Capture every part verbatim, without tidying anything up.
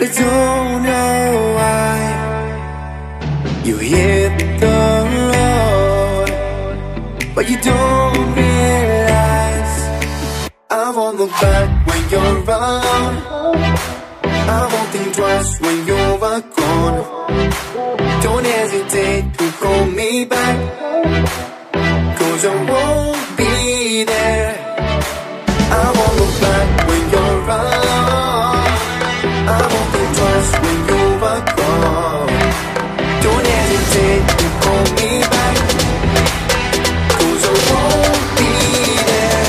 I don't know why you hit the road, but you don't realize I won't look back when you're around. I won't think twice when you're gone. Don't hesitate to call me back, 'cause I won't be there. I won't look back when you're around. I won't think twice when you're gone. Don't hesitate to call me back, 'cause I won't be there.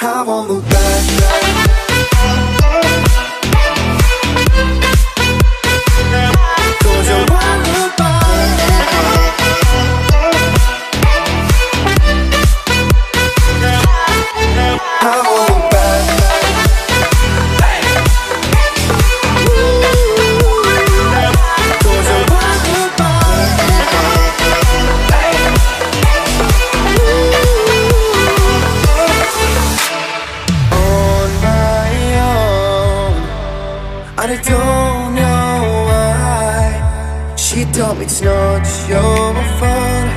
I won't look back. I don't know why she told me it's not your fault,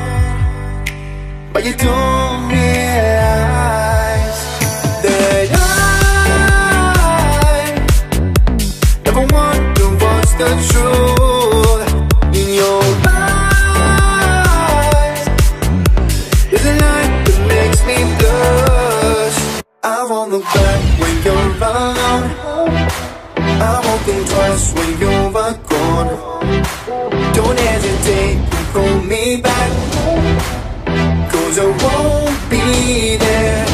but you don't realize that I never want to watch the truth in your eyes. There's a light that makes me blush. I won't look back when you're around. I won't think twice when you're gone. Don't hesitate to call me back, 'cause I won't be there.